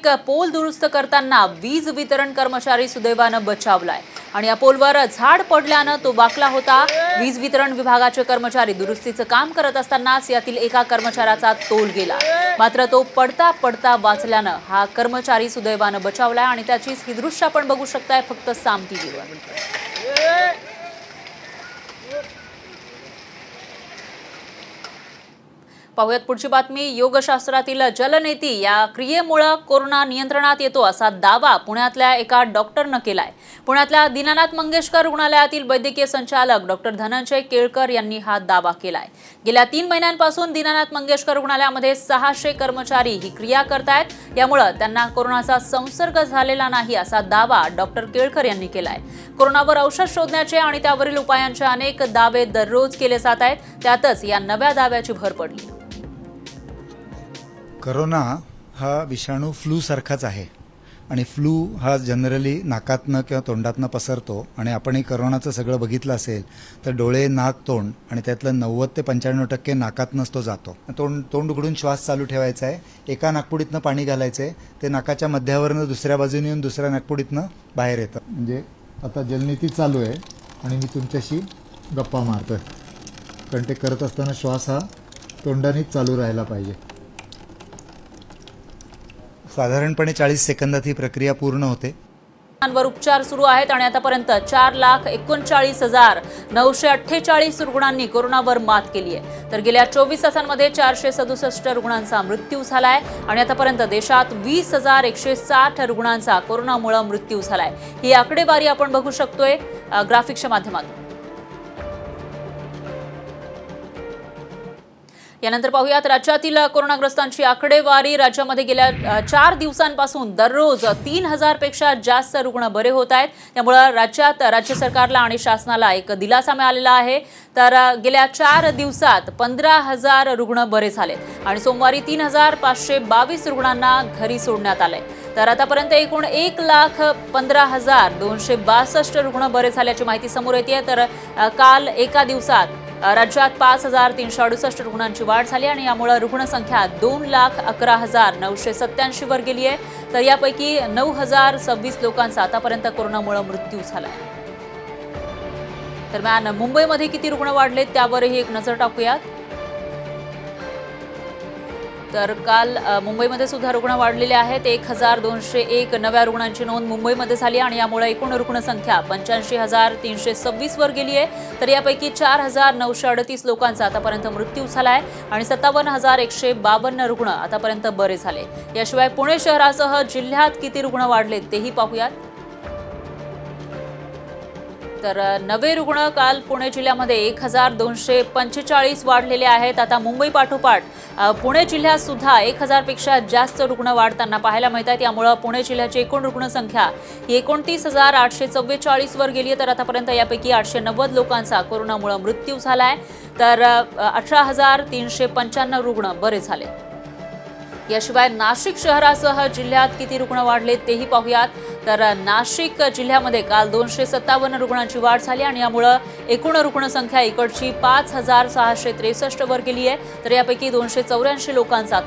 पोल दुरुस्त करताना वीज वितरण कर्मचारी सुदैवाने बचावलाय आणि या पोलवर झाड पडल्याने तो वाकला होता। वीज वितरण विभागाचे कर्मचारी दुरुस्तीचं काम करत असतानाच यातील एका कर्मचाऱ्याचा तोल गेला, मात्र तो पडता पडता वाचल्याने हा कर्मचारी सुदैवाने बचावलाय आणि त्याची ही दृश्य आपण बघू शकताय फक्त सामती जीवन। पाहूयात पुढची बातमी। योगशास्त्रातील जलनेती या क्रियेमुळे कोरोना नियंत्रणात येतो असा दावा पुण्यातल्या एका डॉक्टरने केलाय। पुण्यातल्या दिनानाथ मंगेशकर रुग्णालयातील वैद्यकीय संचालक डॉक्टर धनंजय केळकर यांनी हा दावा केलाय। गेल्या 3 महिन्यांपासून दिनानाथ मंगेशकर रुग्णालयामध्ये 600 कर्मचारी ही क्रिया करतायत, यामुळे त्यांना कोरोनाचा संसर्ग झालेला नाही असा दावा डॉक्टर केळकर यांनी केलाय। कोरोनावर औषध शोधण्याचे आणि त्यावरील उपायांचे अनेक दावे दररोज केले जात आहेत, त्यातच या नव्या दाव्याची भर पडली। कोरोना हा विषाणू फ्लू सारखाच आहे आणि फ्लू हा जनरली नाकातनं किंवा तोंडातनं पसरतो आणि आपण हे कोरोनाचं सगळं बघितलं असेल तर डोळे, नाक, तोंड आणि त्यातलं 90 ते 95% नाकातनंच तो जातो। तोंड उघडून श्वास चालू ठेवायचा आहे, एका नाकपुडीतनं पाणी घालायचं आहे, ते नाकाच्या मध्यावरनं दुसऱ्या बाजूने येऊन दुसऱ्या नाकपुडीतनं बाहेर येतं। म्हणजे आता जलनेती चालू आहे आणि मी तुमच्याशी गप्पा मारतोय, कारण ते करत असताना श्वास हा तोंडानेच चालू राहायला पाहिजे। साधारणपणे 40 सेकंदात ही प्रक्रिया पूर्ण होते। वर उपचार सुरू आहेत आणि आतापर्यंत 4,39,948 रुग्णांनी कोरोनावर मात केली आहे, तर गेल्या 24 तासांमध्ये 467 रुग्णांचा मृत्यू झालाय आणि आतापर्यंत देशात 20,160 रुग्णांचा कोरोनामुळे मृत्यू झालाय। ही आकडेवारी आपण बघू शकतोय ग्राफिक्सच्या माध्यमातून। यानंतर पाहूयात राज्यातील कोरोनाग्रस्तांची आकडेवारी। राज्यामध्ये गेल्या 4 दिवसांपासून दररोज 3,000 पेक्षा जास्त रुग्ण बरे होत आहेत, त्यामुळे राज्यात राज्य सरकारला आणि शासनाला एक दिलासा मिळालेला आहे। तर गेल्या 4 दिवसात 15,000 रुग्ण बरे झाले आणि सोमवारी 3,522 रुग्णांना घरी सोडण्यात आले। तर आतापर्यंत एकूण 1,15,262 रुग्ण बरे झाल्याची माहिती समोर येते। तर काल एका दिवसात राज्यात 5,368 रुग्णांची वाढ झाली आणि यामुळे रुग्णसंख्या 2,11,987 वर गेली आहे, तर यापैकी 9,026 लोकांचा आतापर्यंत कोरोनामुळे मृत्यू झाला आहे। दरम्यान मुंबईमध्ये किती रुग्ण वाढले त्यावरही एक नजर टाकूयात। तर काल मुंबईमध्ये सुद्धा रुग्ण वाढलेले आहेत, 1,201 नव्या रुग्णांची नोंद मुंबईमध्ये झाली आणि यामुळे एकूण रुग्णसंख्या 85,326 वर गेली आहे, तर यापैकी 4,938 लोकांचा आतापर्यंत मृत्यू झाला आहे आणि 57,152 रुग्ण आतापर्यंत बरे झाले। याशिवाय पुणे शहरासह जिल्ह्यात किती रुग्ण वाढले तेही पाहूयात। तर नवे रुग्ण काल पुणे जिल्ह्यामध्ये 1,245 वाढलेले आहेत। आता मुंबई पाठोपाठ पुणे जिल्ह्यात सुद्धा 1,000 पेक्षा जास्त रुग्ण वाढताना पाहायला मिळत आहेत, त्यामुळे पुणे जिल्ह्याची एकूण रुग्णसंख्या 29,844 वर गेली आहे। तर आतापर्यंत यापैकी 890 लोकांचा कोरोनामुळे मृत्यू झाला आहे, तर 18,395 रुग्ण बरे झाले। याशिवाय नाशिक शहरासह जिल्ह्यात किती रुग्ण वाढले तेही पाहूयात। तर नाशिक जिल्ह्यामध्ये काल 257 रुग्णांची वाढ झाली आणि यामुळे एकूण रुग्णसंख्या इकडची 5,663 वर गेली आहे, तर यापैकी 284 लोकांचा